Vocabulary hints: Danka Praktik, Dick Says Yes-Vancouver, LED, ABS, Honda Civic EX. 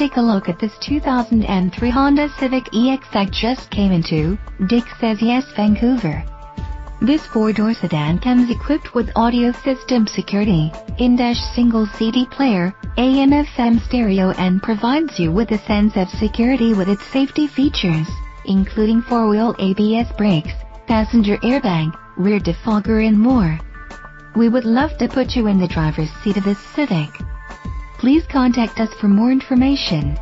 take a look at this 2003 Honda Civic EX that just came into Dick Says Yes-Vancouver. This four-door sedan comes equipped with audio system security, in-dash single CD player, AM/FM stereo, and provides you with a sense of security with its safety features, including four-wheel ABS brakes, passenger airbag, rear defogger, and more. We would love to put you in the driver's seat of this Civic. Please contact us for more information.